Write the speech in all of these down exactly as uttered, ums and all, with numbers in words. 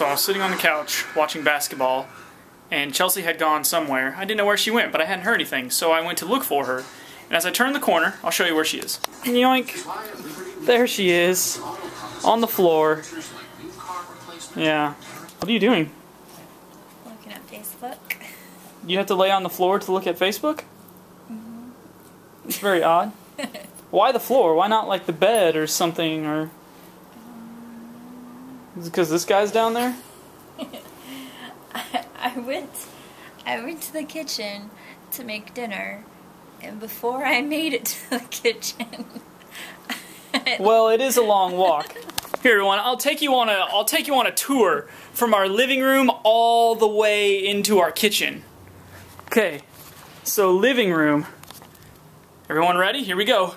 So I was sitting on the couch watching basketball, and Chelsea had gone somewhere. I didn't know where she went, but I hadn't heard anything, so I went to look for her. And as I turned the corner, I'll show you where she is. And yoink, there she is, on the floor. Yeah. What are you doing? Looking at Facebook. You have to lay on the floor to look at Facebook? Mm-hmm. It's very odd. Why the floor? Why not like the bed or something? Or is it because this guy's down there? I, I went, I went to the kitchen to make dinner, and before I made it to the kitchen, well, it is a long walk. Here, everyone, I'll take you on a, I'll take you on a tour from our living room all the way into our kitchen. Okay, so living room. Everyone ready? Here we go.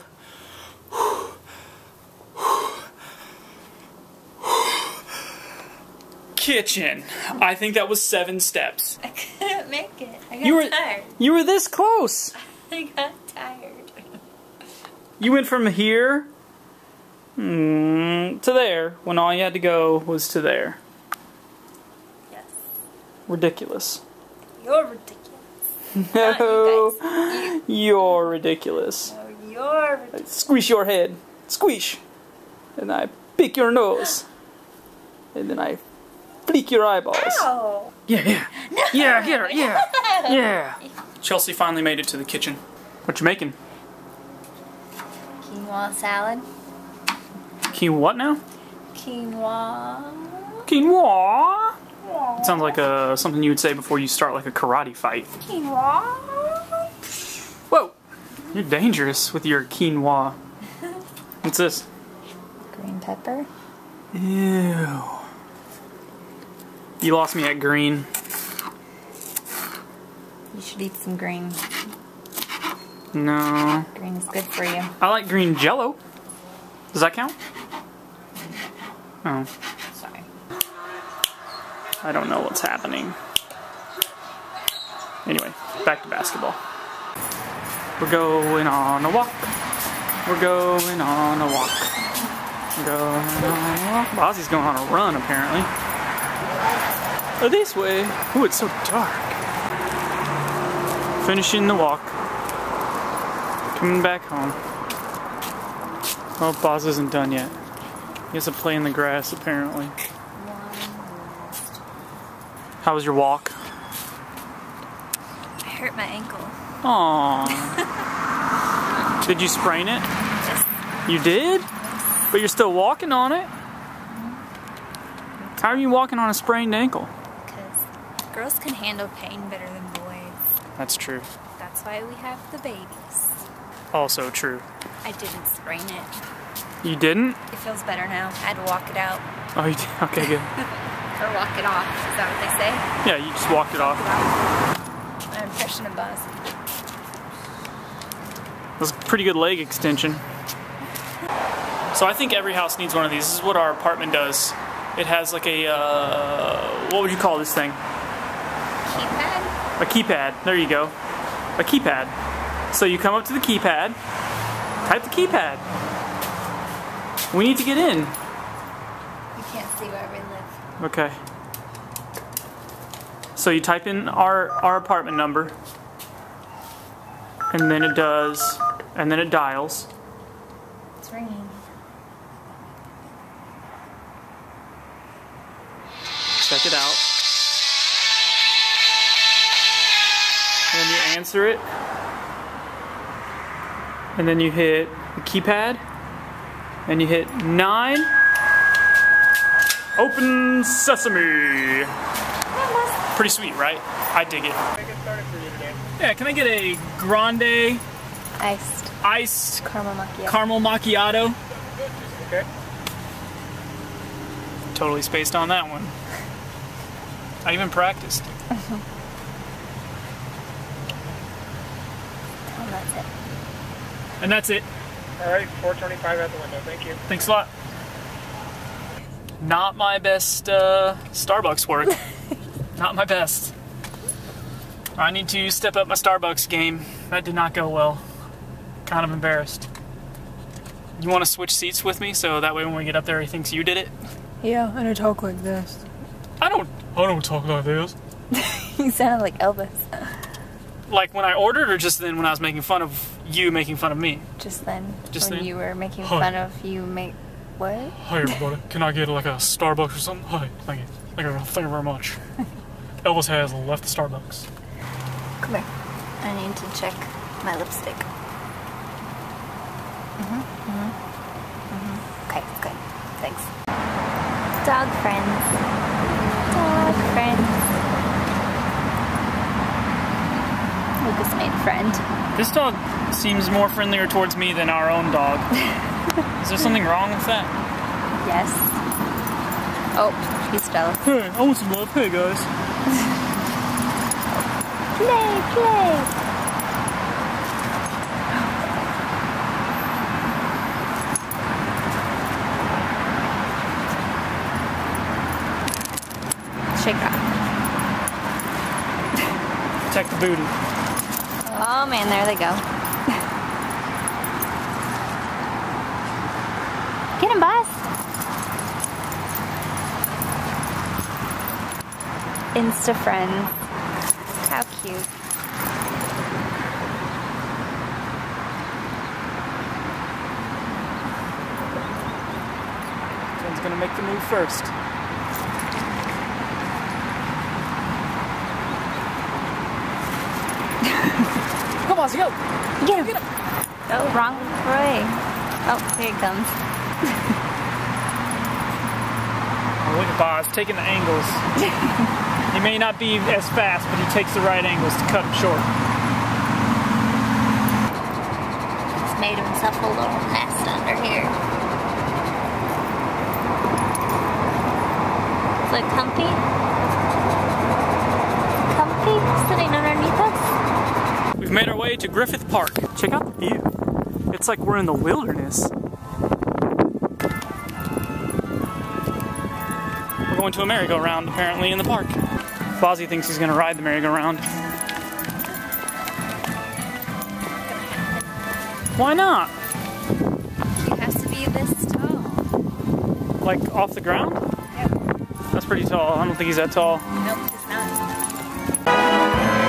Kitchen. I think that was seven steps. I couldn't make it. I got you were, tired. You were this close. I got tired. You went from here mm, to there when all you had to go was to there. Yes. Ridiculous. You're ridiculous. No. You you. You're ridiculous. No, you're ridiculous. I squish your head. Squish. And I pick your nose. And then I flick your eyeballs. Ow. Yeah, yeah. No. Yeah, get her, yeah. Yeah. Chelsea finally made it to the kitchen. What you making? Quinoa salad. Quinoa what now? Quinoa. Quinoa? Quinoa. It sounds like a, something you would say before you start like a karate fight. Quinoa. Whoa. You're dangerous with your quinoa. What's this? Green pepper. Ew. You lost me at green. You should eat some green. No. Green is good for you. I like green jello. Does that count? Oh. Sorry. I don't know what's happening. Anyway, back to basketball. We're going on a walk. We're going on a walk. We're going on a walk. Bozzie's going on a run, apparently. Oh, this way. Oh, it's so dark. Finishing the walk. Coming back home. Oh, Boz isn't done yet. He has to play in the grass, apparently. How was your walk? I hurt my ankle. Aww. Did you sprain it? Yes. You did? Yes. But you're still walking on it? How are you walking on a sprained ankle? Because girls can handle pain better than boys. That's true. That's why we have the babies. Also true. I didn't sprain it. You didn't? It feels better now. I had to walk it out. Oh, you did? Okay, good. Or walk it off. Is that what they say? Yeah, you just walked it off. I'm pushing a buzz. That's a pretty good leg extension. So I think every house needs one of these. This is what our apartment does. It has like a, uh, what would you call this thing? Keypad? A keypad, there you go. A keypad. So you come up to the keypad, type the keypad. We need to get in. You can't see where we live. Okay. So you type in our, our apartment number, and then it does, and then it dials. It's ringing. Check it out. And then you answer it. And then you hit the keypad. And you hit nine. Open sesame. Pretty sweet, right? I dig it. Yeah, can I get a grande? Iced. Iced. Caramel macchiato. Caramel macchiato. Okay. Totally spaced on that one. I even practiced. Uh-huh. Oh, that's it. And that's it. Alright, four twenty-five out the window, thank you. Thanks a lot. Not my best uh, Starbucks work. Not my best. I need to step up my Starbucks game. That did not go well. Kind of embarrassed. You want to switch seats with me so that way when we get up there he thinks you did it? Yeah, and I talk like this. I don't, I don't talk like this. You sounded like Elvis. Like when I ordered, or just then when I was making fun of you making fun of me? Just then. Just when then? you were making Hi. fun of you make what? Hi everybody. Can I get like a Starbucks or something? Hi. Thank you. Thank you, thank you very much. Elvis has left the Starbucks. Come here. I need to check my lipstick. Mm-hmm. Mm-hmm. Mm-hmm. Okay. Good. Thanks. Dog friends. Dog friends. Lucas made friend. This dog seems more friendlier towards me than our own dog. Is there something wrong with that? Yes. Oh, he's jealous. Hey, I want some love. Hey, guys. Play, play. Shake that. Check the booty. Oh man, there they go. Get him, boss. Insta friends. How cute. Someone's gonna make the move first. Come on, go! Get him! Get him. Oh, wrong way. Oh, here it comes. Oh, look at Boz taking the angles. He may not be as fast, but he takes the right angles to cut him short. He's made himself a little nest under here. Is it comfy? Comfy sitting underneath us? We've made our way to Griffith Park. Check out the view. It's like we're in the wilderness. We're going to a merry-go-round, apparently, in the park. Bozzie thinks he's going to ride the merry-go-round. Why not? He has to be this tall. Like, off the ground? Yep. That's pretty tall. I don't think he's that tall. Nope.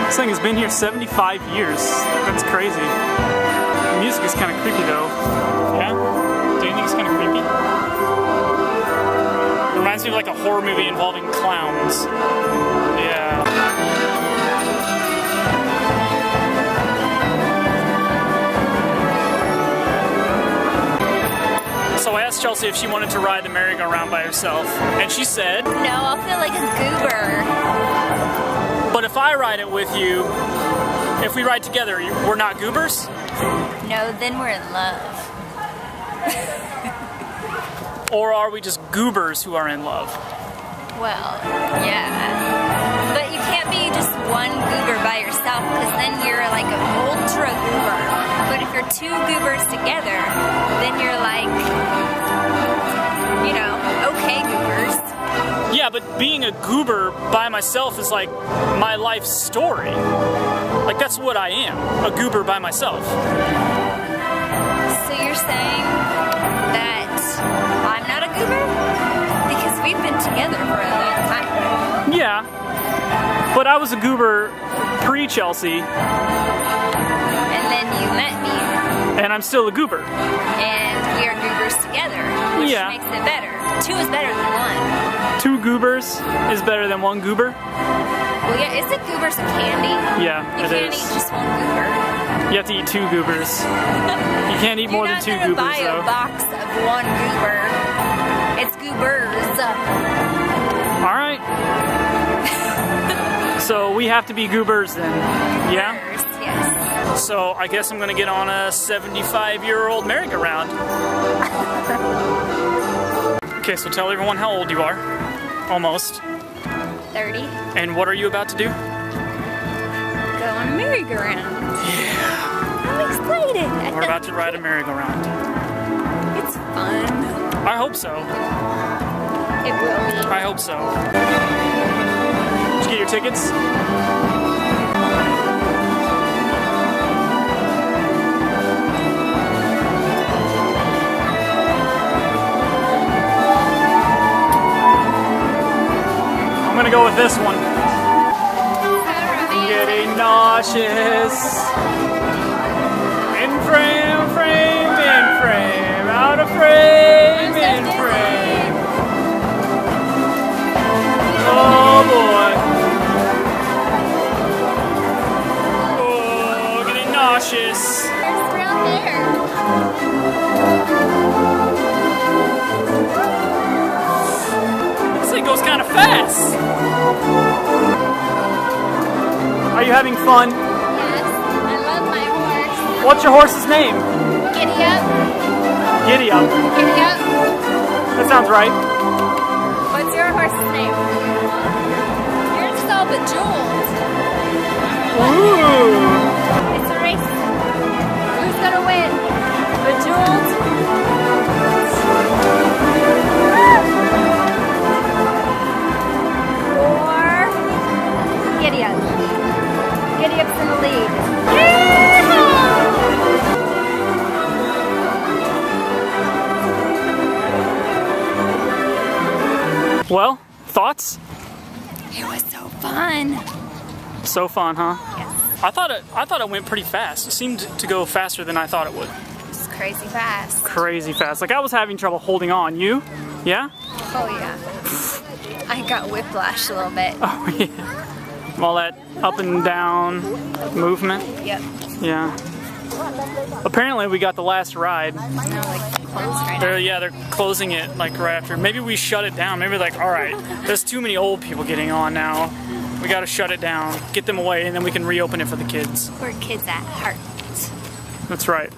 This thing has been here seventy-five years. That's crazy. The music is kind of creepy though. Yeah? Do you think it's kind of creepy? It reminds me of like a horror movie involving clowns. Yeah. So I asked Chelsea if she wanted to ride the merry-go-round by herself, and she said... No, I'll feel like a goober. But if I ride it with you, if we ride together, you, we're not goobers? No, then we're in love. Or are we just goobers who are in love? Well, yeah. But you can't be just one goober by yourself, because then you're like an ultra goober. But if you're two goobers together, then you're like, you know, okay goobers. Yeah, but being a goober by myself is like my life story. Like that's what I am, a goober by myself. So you're saying that I'm not a goober? Because we've been together for a long time. Yeah, but I was a goober pre-Chelsea. And then you met me. And I'm still a goober. And we are goobers together, which yeah. makes it better. Two is better than one. Two goobers is better than one goober? Well, yeah, isn't goobers a candy? Yeah, it is. You can't eat just one goober. You have to eat two goobers. You can't eat more than two goobers, though. You're not gonna buy a box of one goober. It's goobers. All right. So we have to be goobers then, yeah? Goobers, yes. So I guess I'm gonna get on a seventy-five-year-old merry-go-round. Okay, so tell everyone how old you are. Almost. thirty. And what are you about to do? Go on a merry-go-round. Yeah. I'm excited. We're about to ride a merry-go-round. It's fun. I hope so. It will be. I hope so. Did you get your tickets? gonna go with this one. Getting nauseous. In frame, frame, in frame, out of frame, in frame. Oh boy. Oh, getting nauseous. This thing goes kind of fast. Are you having fun? Yes, I love my horse. What's your horse's name? Gideon. Gideon. Gideon. That sounds right. What's your horse's name? You're so bejeweled. Ooh. It's a race. Who's gonna win? Bejeweled. Gideon's in the lead. Yeehaw! Well, thoughts? It was so fun. So fun, huh? Yes. I thought it. I thought it went pretty fast. It seemed to go faster than I thought it would. It was crazy fast. Crazy fast. Like I was having trouble holding on. You? Yeah? Oh yeah. I got whiplash a little bit. Oh yeah. All that up and down movement. Yep. Yeah. Apparently we got the last ride. No, like right they're, yeah, they're closing it like right after. Maybe we shut it down. Maybe like, all right, there's too many old people getting on now. We gotta shut it down, get them away, and then we can reopen it for the kids. We're kids at heart. That's right.